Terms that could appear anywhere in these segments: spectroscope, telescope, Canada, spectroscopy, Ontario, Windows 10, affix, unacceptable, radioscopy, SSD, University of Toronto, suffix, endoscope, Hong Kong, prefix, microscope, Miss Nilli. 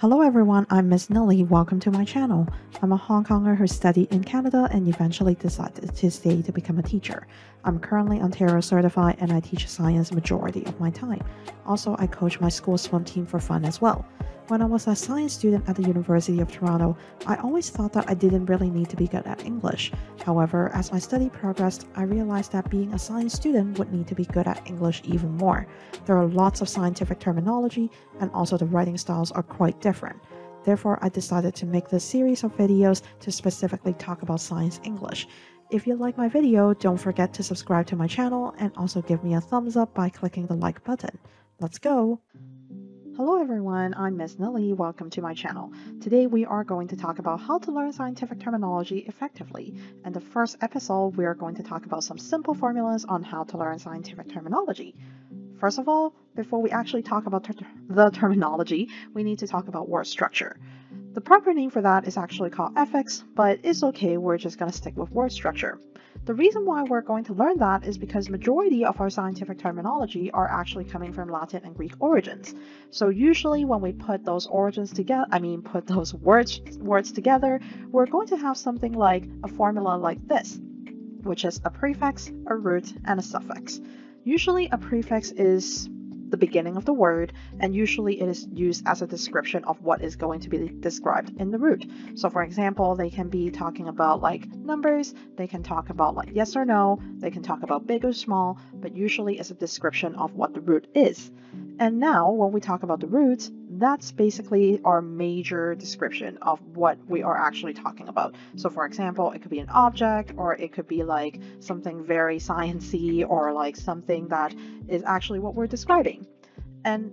Hello everyone, I'm Miss Nilli. Welcome to my channel. I'm a Hong Konger who studied in Canada and eventually decided to stay to become a teacher. I'm currently Ontario certified and I teach science majority of my time. Also, I coach my school swim team for fun as well. When I was a science student at the University of Toronto, I always thought that I didn't really need to be good at English. However, as my study progressed, I realized that being a science student would need to be good at English even more. There are lots of scientific terminology and also the writing styles are quite different. Therefore, I decided to make this series of videos to specifically talk about science English. If you like my video, don't forget to subscribe to my channel and also give me a thumbs up by clicking the like button. Let's go! Hello everyone, I'm Miss Nilli. Welcome to my channel. Today we are going to talk about how to learn scientific terminology effectively. In the first episode, we are going to talk about some simple formulas on how to learn scientific terminology. First of all, before we actually talk about the terminology, we need to talk about word structure. The proper name for that is actually called affix, but it's okay, we're just going to stick with word structure. The reason why we're going to learn that is because majority of our scientific terminology are actually coming from Latin and Greek origins. So usually when we put those origins together, put those words together, we're going to have something like a formula like this, which is a prefix, a root, and a suffix. Usually a prefix is the beginning of the word, and usually it is used as a description of what is going to be described in the root. So for example, they can be talking about like numbers, they can talk about like yes or no, they can talk about big or small, but usually it's a description of what the root is. And now when we talk about the roots, that's basically our major description of what we are actually talking about. So for example, it could be an object, or it could be like something very science-y, or like something that is actually what we're describing. And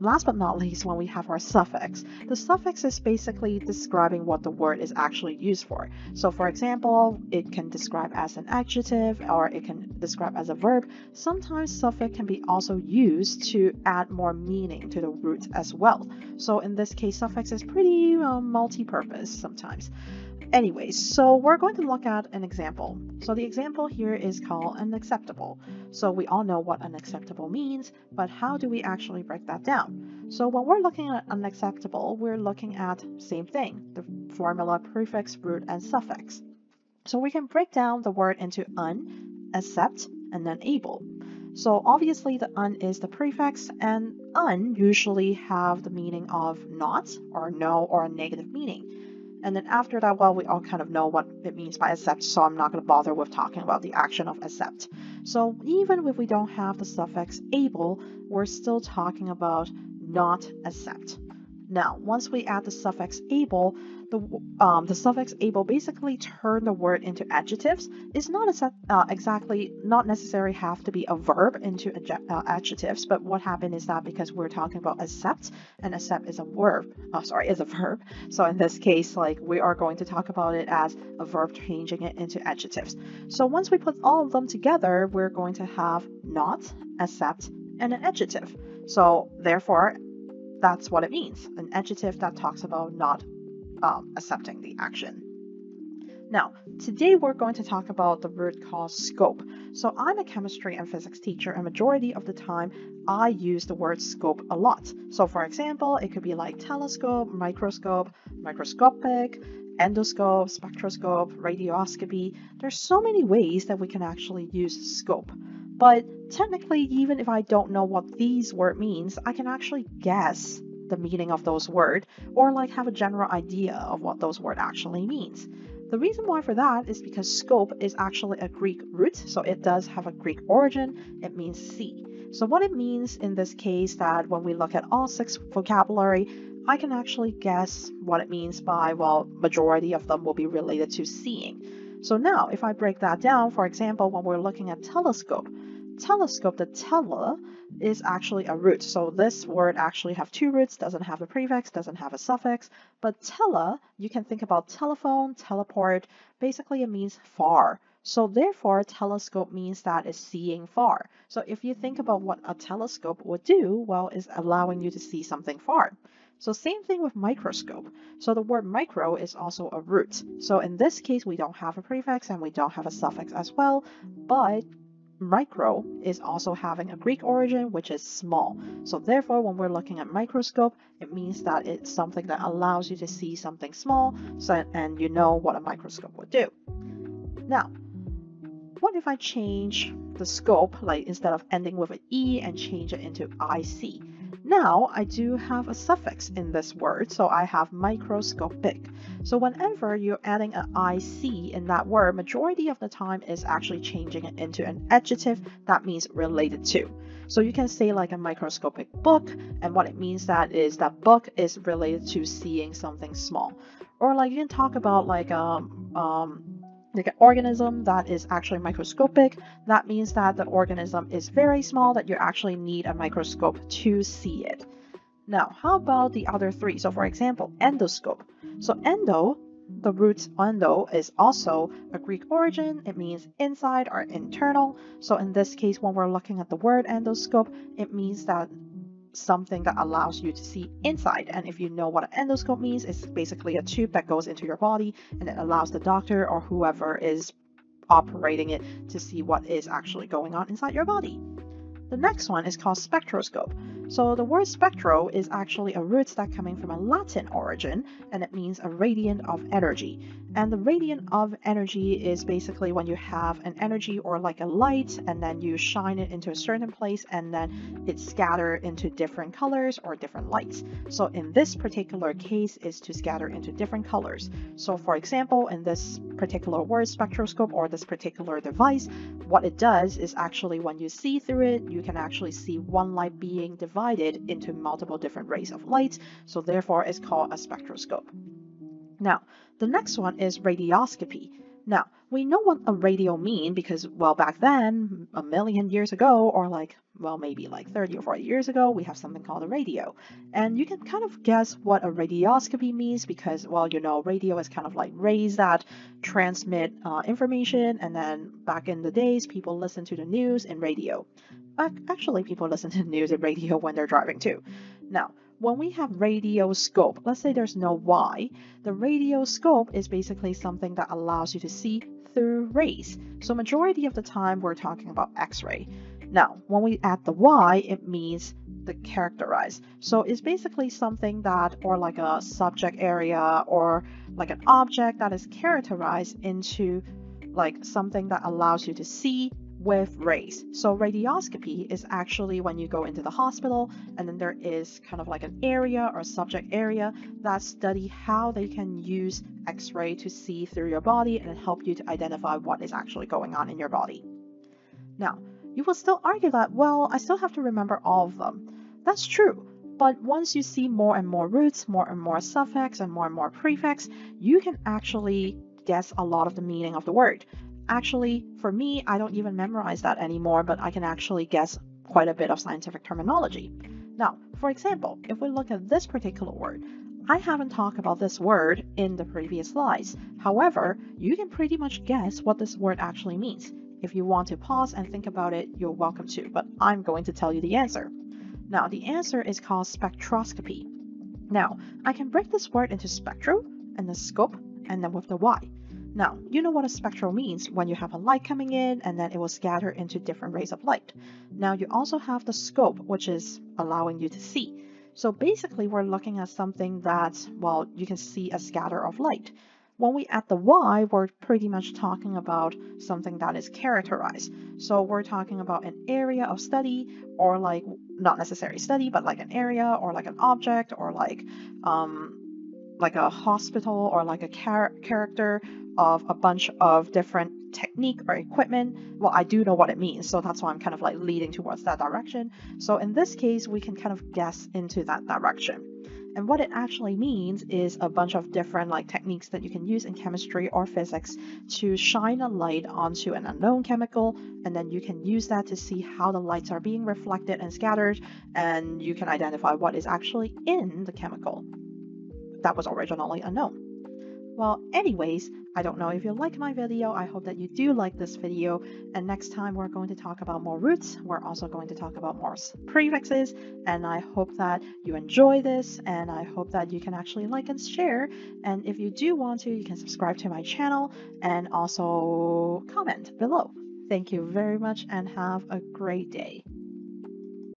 last but not least, when we have our suffix, the suffix is basically describing what the word is actually used for. So for example, it can describe as an adjective, or it can describe as a verb. Sometimes suffix can be also used to add more meaning to the root as well. So in this case, suffix is pretty multi-purpose sometimes. Anyways, so we're going to look at an example. So the example here is called unacceptable. So we all know what unacceptable means, but how do we actually break that down? So when we're looking at unacceptable, we're looking at same thing, the formula prefix, root, and suffix. So we can break down the word into un, accept, and then able. So obviously the un is the prefix, and un usually have the meaning of not, or no, or a negative meaning. And then after that, well, we all kind of know what it means by accept, so I'm not going to bother with talking about the action of accept. So even if we don't have the suffix able, we're still talking about not accept. Now, once we add the suffix able, the suffix able basically turn the word into adjectives. It's not necessarily have to be a verb into adjectives, but what happened is that because we're talking about accept, and accept is a verb, is a verb. So in this case, like we are going to talk about it as a verb, changing it into adjectives. So once we put all of them together, we're going to have not, accept, and an adjective. So therefore, that's what it means, an adjective that talks about not accepting the action. Now, today we're going to talk about the word called scope. So I'm a chemistry and physics teacher, and majority of the time I use the word scope a lot. So for example, it could be like telescope, microscope, microscopic, endoscope, spectroscope, radioscopy. There's so many ways that we can actually use scope. But technically, even if I don't know what these word means, I can actually guess the meaning of those words, or like have a general idea of what those words actually means. The reason why for that is because scope is actually a Greek root, so it does have a Greek origin. It means see. So what it means in this case that when we look at all six vocabulary, I can actually guess what it means by, well, majority of them will be related to seeing. So now if I break that down, for example, when we're looking at telescope, the tele is actually a root. So this word actually have two roots, doesn't have a prefix, doesn't have a suffix. But tele, you can think about telephone, teleport. Basically, it means far. So therefore, telescope means that it's seeing far. So if you think about what a telescope would do, well, it's allowing you to see something far. So same thing with microscope. So the word micro is also a root. So in this case, we don't have a prefix and we don't have a suffix as well, but Micro is also having a Greek origin, which is small. So therefore, when we're looking at microscope, it means that it's something that allows you to see something small, and you know what a microscope would do. Now, what if I change the scope, like instead of ending with an E and change it into IC? Now, I do have a suffix in this word, so I have microscopic. So whenever you're adding an IC in that word, majority of the time is actually changing it into an adjective that means related to. So you can say like a microscopic book, and what it means that is that book is related to seeing something small. Or like you can talk about like an organism that is actually microscopic. That means that the organism is very small, that you actually need a microscope to see it. Now, how about the other three? So for example, endoscope. So endo, the root endo is also a Greek origin. It means inside or internal. So in this case, when we're looking at the word endoscope, it means that something that allows you to see inside. And if you know what an endoscope means, it's basically a tube that goes into your body and it allows the doctor or whoever is operating it to see what is actually going on inside your body. The next one is called spectroscope. So the word spectro is actually a root that's coming from a Latin origin, and it means a radiant of energy. And the radiant of energy is basically when you have an energy or like a light, and then you shine it into a certain place, and then it's scattered into different colors or different lights. So in this particular case, is to scatter into different colors. So for example, in this particular word spectroscope or this particular device, what it does is actually when you see through it, you can actually see one light being divided into multiple different rays of light. So therefore, it's called a spectroscope. Now, the next one is radioscopy. Now, we know what a radio means because, well, back then, a million years ago, or like, well, maybe like 30 or 40 years ago, we have something called a radio. And you can kind of guess what a radioscopy means because, well, you know, radio is kind of like rays that transmit information. And then back in the days, people listened to the news in radio. Actually, people listen to the news in radio when they're driving too. Now, when we have radioscope, let's say there's no Y, the radioscope is basically something that allows you to see through rays. So majority of the time, we're talking about X-ray. Now, when we add the Y, it means the characterize. So it's basically something that, or like a subject area, or like an object that is characterized into like something that allows you to see with rays. So radioscopy is actually when you go into the hospital and then there is kind of like an area or subject area that study how they can use X-ray to see through your body and help you to identify what is actually going on in your body. Now, you will still argue that, well, I still have to remember all of them. That's true. But once you see more and more roots, more and more suffix and more prefix, you can actually guess a lot of the meaning of the word. Actually, for me, I don't even memorize that anymore, but I can actually guess quite a bit of scientific terminology. Now, for example, if we look at this particular word, I haven't talked about this word in the previous slides. However, you can pretty much guess what this word actually means. If you want to pause and think about it, you're welcome to, but I'm going to tell you the answer. Now, the answer is called spectroscopy. Now, I can break this word into spectro and the scope and then with the Y. Now, you know what a spectral means when you have a light coming in and then it will scatter into different rays of light. Now, you also have the scope, which is allowing you to see. So basically, we're looking at something that, well, you can see a scatter of light. When we add the Y, we're pretty much talking about something that is characterized. So we're talking about an area of study or like, not necessarily study, but like an area or like an object or like a hospital or like a character of a bunch of different technique or equipment. Well, I do know what it means, so that's why I'm kind of like leading towards that direction. So in this case, we can kind of guess into that direction. And what it actually means is a bunch of different like techniques that you can use in chemistry or physics to shine a light onto an unknown chemical, and then you can use that to see how the lights are being reflected and scattered, and you can identify what is actually in the chemical that was originally unknown. Well, anyways, I don't know if you like my video. I hope that you do like this video. And next time we're going to talk about more roots. We're also going to talk about more prefixes. And I hope that you enjoy this. And I hope that you can actually like and share. And if you do want to, you can subscribe to my channel and also comment below. Thank you very much and have a great day.